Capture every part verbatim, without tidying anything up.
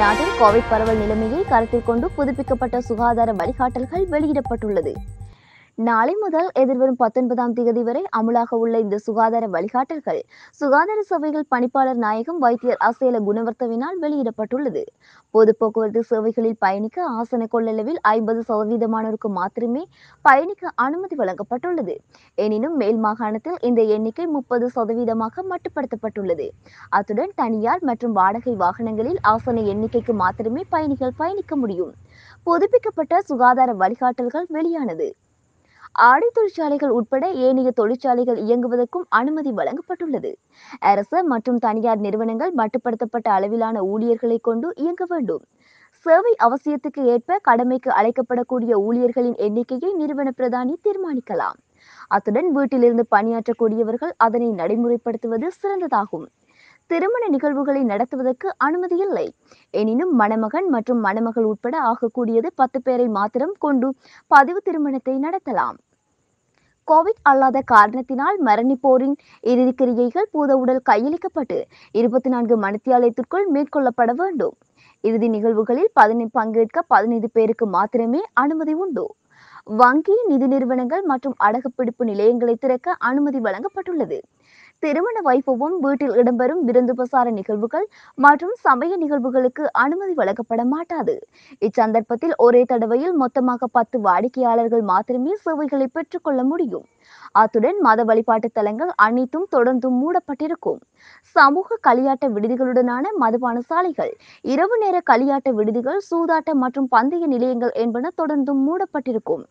நாடு கோவிட் பரவல் நிலைமையை கருத்தில் கொண்டு புதுப்பிக்கப்பட்ட சுகாதார வழிகாட்டல்கள் வெளியிடப்பட்டுள்ளது. நாளை முதல் எதிர்வரும் பத்தொன்பதாம் தேதி வரை அமுலாக உள்ள இந்த சுகாதார வழிகாட்டல்கள் சுகாதார சேவைகள் பணிப்பாளர் நாயகம் வைத்தியர் அசேல குணவர்த்தவினால் வெளியிடப்பட்டுள்ளது. பொது போக்குவரத்து சேவைகளில் பயணிக்க ஆசன கொள்ளளவில் ஐம்பது சதவீதமானோருக்கு மாத்திரமே பயணிக்க அனுமதி வழங்கப்பட்டுள்ளது. எனினும் மேல் மாகாணத்தில் இந்த எண்ணிக்கை முப்பது சதவீதமாக மட்டுப்படுத்தப்பட்டுள்ளது. அத்துடன் தனியார் மற்றும் வாடகை வாகனங்களில் ஆசன எண்ணிக்கைக்கு மாத்திரமே பயணிகள் பயணிக்க முடியும். புதுப்பிக்கப்பட்ட சுகாதார வழிகாட்டல்கள் வெளியானது. ஆடை தொழிற்சாலைகள் உட்பட ஏனைய தொழிற்சாலைகள் இயங்குவதற்கும் அனுமதி வழங்கப்பட்டுள்ளது. அரசு மற்றும் தனியார் நிறுவனங்கள் மட்டுப்படுத்தப்பட்ட அளவிலான ஊழியர்களை கொண்டு இயங்க வேண்டும். சேவை அவசியத்துக்கு ஏற்ப கடமைக்கு அழைக்கப்படக்கூடிய ஊழியர்களின் எண்ணிக்கையை நிறுவன பிரதானி தீர்மானிக்கலாம். அத்துடன் வீட்டிலிருந்து பணியாற்றக்கூடியவர்கள் அதனை நடைமுறைப்படுத்துவது சிறந்ததாகும். திருமண நிகழ்வுகளை நடத்துவதற்கு அனுமதி இல்லை. எனினும் மணமகன் மற்றும் மணமகள் உட்பட ஆகக்கூடியது பத்து பேரை மாத்திரம் கொண்டு பதிவு திருமணத்தை நடத்தலாம். கோவிட் அல்லாத காரணத்தினால் மரணிப்போரின் இறுதிக்கிரியைகள் பூத உடல் கையளிக்கப்பட்டு இருபத்தி நான்கு மணித்தியாலயத்திற்குள் மேற்கொள்ளப்பட வேண்டும். இறுதி நிகழ்வுகளில் பதினைந்து பங்கேற்க பதினைந்து பேருக்கு மாத்திரமே அனுமதி உண்டு. வங்கி, நிதி நிறுவனங்கள் மற்றும் அடகுப்பிடிப்பு நிலையங்களை திறக்க அனுமதி வழங்கப்பட்டுள்ளது. திருமண வைபவம், வீட்டில் இடம்பெறும் விருந்து பிரசார நிகழ்வுகள் மற்றும் சமய நிகழ்வுகளுக்கு அனுமதி வழங்கப்பட மாட்டாது. இச்சந்தர்ப்பத்தில் ஒரே தடவையில் மொத்தமாக பத்து வாடிக்கையாளர்கள் மாத்திரமே சேவைகளை பெற்றுக்கொள்ள முடியும். அத்துடன் மத வழிபாட்டு தலங்கள் அனைத்தும் தொடர்ந்து மூடப்பட்டிருக்கும். சமூக களியாட்ட விடுதிகளுடனான மதுபான சாலைகள், இரவு நேர களியாட்ட விடுதிகள், சூதாட்ட மற்றும் பந்தய நிலையங்கள் என்பன தொடர்ந்து மூடப்பட்டிருக்கும்.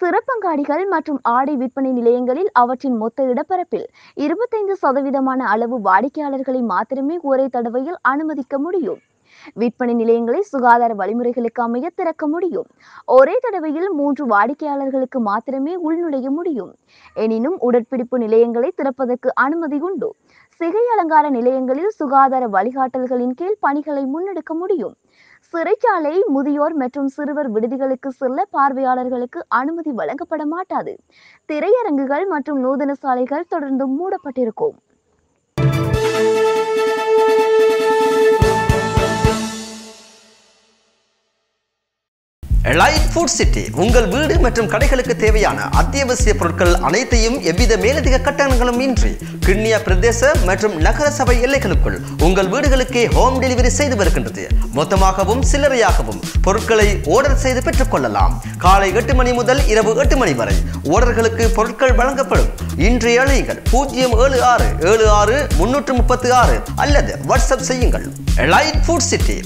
சிறப்பங்காடிகள் மற்றும் ஆடை விற்பனை நிலையங்களில் அவற்றின் மொத்த இடப்பரப்பில் இருபத்தைந்து சதவீதமான அளவு வாடிக்கையாளர்களை மாத்திரமே ஒரே தடவையில் அனுமதிக்க முடியும். விற்பனை நிலையங்களை சுகாதார வழிமுறைகளுக்கு அமைய திறக்க முடியும். ஒரே தடவையில் மூன்று வாடிக்கையாளர்களுக்கு மாத்திரமே உள்நுழைய முடியும். எனினும் உடற்பிடிப்பு நிலையங்களை திறப்பதற்கு அனுமதி உண்டு. சிகை அலங்கார நிலையங்களில் சுகாதார வழிகாட்டல்களின் கீழ் பணிகளை முன்னெடுக்க முடியும். சிறைச்சாலை, முதியோர் மற்றும் சிறுவர் விடுதிகளுக்கு செல்ல பார்வையாளர்களுக்கு அனுமதி வழங்கப்பட மாட்டாது. திரையரங்குகள் மற்றும் நூதன சாலைகள் தொடர்ந்து மூடப்பட்டிருக்கும். லைட் ஃபுட் சிட்டி உங்கள் வீடு மற்றும் கடைகளுக்கு தேவையான அத்தியாவசிய பொருட்கள் அனைத்தையும் எவ்வித மேலதிக கட்டணங்களும் இன்றி கிண்ணியா பிரதேச மற்றும் நகர சபை எல்லைகளுக்குள் உங்கள் வீடுகளுக்கே ஹோம் டெலிவரி செய்து வருகின்றது. மொத்தமாகவும் சில்லறையாகவும் பொருட்களை ஆர்டர் செய்து பெற்றுக் கொள்ளலாம். காலை எட்டு மணி முதல் இரவு எட்டு மணி வரை ஆர்டர்களுக்கு பொருட்கள் வழங்கப்படும். இன்றைய அழையுங்கள் பூஜ்ஜியம் ஏழு ஆறு ஏழு ஆறு முன்னூற்று முப்பத்தி ஆறு அல்லது வாட்ஸ்அப் செய்யுங்கள். Light food city.